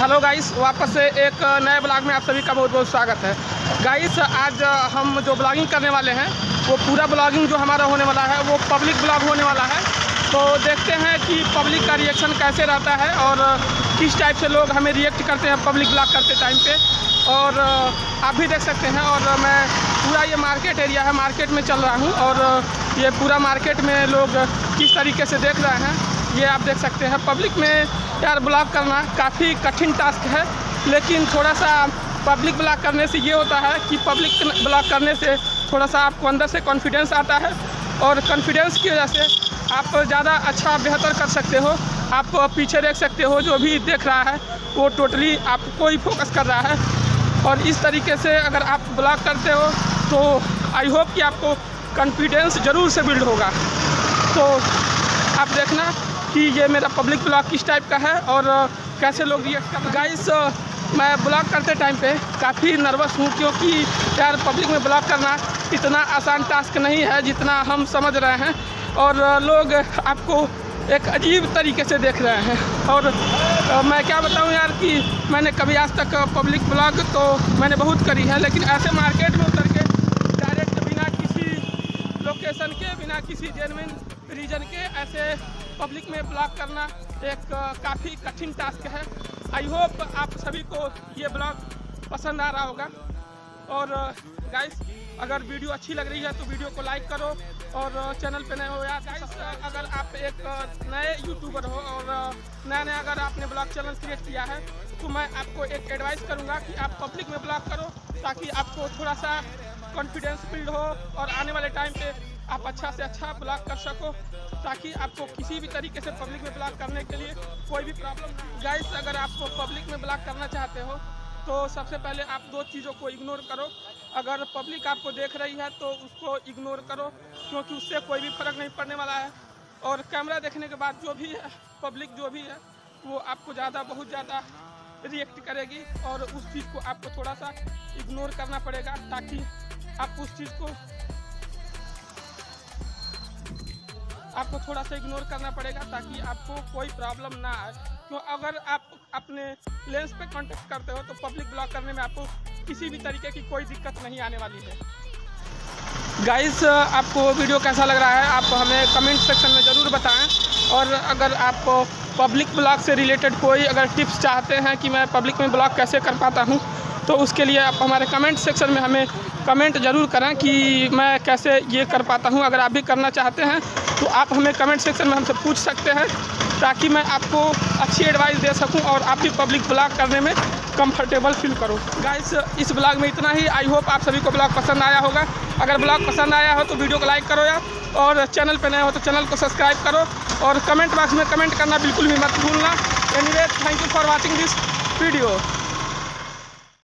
Hello guys, वापस से एक नए ब्लॉग में आप सभी का बहुत बहुत स्वागत है। गाइस, आज हम जो ब्लॉगिंग करने वाले हैं वो पूरा ब्लॉगिंग जो हमारा होने वाला है वो पब्लिक ब्लॉग होने वाला है। तो देखते हैं कि पब्लिक का रिएक्शन कैसे रहता है और किस टाइप से लोग हमें रिएक्ट करते हैं पब्लिक ब्लॉग करते टाइम पे। और आप भी देख सकते हैं, और मैं पूरा ये मार्केट एरिया है, मार्केट में चल रहा हूँ और ये पूरा मार्केट में लोग किस तरीके से देख रहे हैं ये आप देख सकते हैं। पब्लिक में यार ब्लॉग करना काफ़ी कठिन टास्क है, लेकिन थोड़ा सा पब्लिक ब्लॉग करने से ये होता है कि पब्लिक ब्लॉग करने से थोड़ा सा आपको अंदर से कॉन्फिडेंस आता है और कॉन्फिडेंस की वजह से आप ज़्यादा अच्छा बेहतर कर सकते हो। आप पीछे देख सकते हो, जो भी देख रहा है वो टोटली आपको ही फोकस कर रहा है। और इस तरीके से अगर आप ब्लॉग करते हो तो आई होप कि आपको कॉन्फिडेंस ज़रूर से बिल्ड होगा। तो आप देखना कि ये मेरा पब्लिक ब्लॉग किस टाइप का है और कैसे लोग रिएक्ट कर। गाइस, मैं ब्लॉग करते टाइम पे काफ़ी नर्वस हूँ, क्योंकि यार पब्लिक में ब्लॉग करना इतना आसान टास्क नहीं है जितना हम समझ रहे हैं। और लोग आपको एक अजीब तरीके से देख रहे हैं। और मैं क्या बताऊँ यार कि मैंने कभी आज तक पब्लिक ब्लॉग तो मैंने बहुत करी है, लेकिन ऐसे मार्केट में उतर के डायरेक्ट बिना किसी लोकेशन के, बिना किसी जेन्युइन रीजन के ऐसे पब्लिक में ब्लॉग करना एक काफ़ी कठिन टास्क है। आई होप आप सभी को ये ब्लॉग पसंद आ रहा होगा। और गाइस, अगर वीडियो अच्छी लग रही है तो वीडियो को लाइक करो, और चैनल पे नए हो या गाइस, अगर आप एक नए यूट्यूबर हो और नया नया अगर आपने ब्लॉग चैनल क्रिएट किया है तो मैं आपको एक एडवाइस करूँगा कि आप पब्लिक में ब्लॉग करो, ताकि आपको थोड़ा सा कॉन्फिडेंस बिल्ड हो और आने वाले टाइम पे आप अच्छा से अच्छा ब्लॉग कर सको, ताकि आपको किसी भी तरीके से पब्लिक में ब्लॉग करने के लिए कोई भी प्रॉब्लम। गाइस, अगर आपको पब्लिक में ब्लॉग करना चाहते हो तो सबसे पहले आप दो चीज़ों को इग्नोर करो। अगर पब्लिक आपको देख रही है तो उसको इग्नोर करो, क्योंकि उससे कोई भी फर्क नहीं पड़ने वाला है। और कैमरा देखने के बाद जो भी है, पब्लिक जो भी है, वो आपको ज़्यादा बहुत ज़्यादा रिएक्ट करेगी और उस चीज़ को आपको थोड़ा सा इग्नोर करना पड़ेगा, ताकि आप उस चीज़ को आपको थोड़ा सा इग्नोर करना पड़ेगा, ताकि आपको कोई प्रॉब्लम ना आए। तो अगर आप अपने लेंस पे कॉन्टेक्ट करते हो तो पब्लिक ब्लॉग करने में आपको किसी भी तरीके की कोई दिक्कत नहीं आने वाली है। गाइस, आपको वीडियो कैसा लग रहा है आप हमें कमेंट सेक्शन में ज़रूर बताएं। और अगर आप पब्लिक ब्लॉग से रिलेटेड कोई अगर टिप्स चाहते हैं कि मैं पब्लिक में ब्लॉग कैसे कर पाता हूँ, तो उसके लिए आप हमारे कमेंट सेक्शन में हमें कमेंट ज़रूर करें कि मैं कैसे ये कर पाता हूँ। अगर आप भी करना चाहते हैं तो आप हमें कमेंट सेक्शन में हमसे पूछ सकते हैं, ताकि मैं आपको अच्छी एडवाइस दे सकूं और आप भी पब्लिक ब्लॉग करने में कंफर्टेबल फील करो। गाइस, इस ब्लॉग में इतना ही। आई होप आप सभी को ब्लॉग पसंद आया होगा। अगर ब्लॉग पसंद आया हो तो वीडियो को लाइक करो यार, और चैनल पर नए हो तो चैनल को सब्सक्राइब करो, और कमेंट बॉक्स में कमेंट करना बिल्कुल भी मत भूलना। Anyway, thank you for watching this video.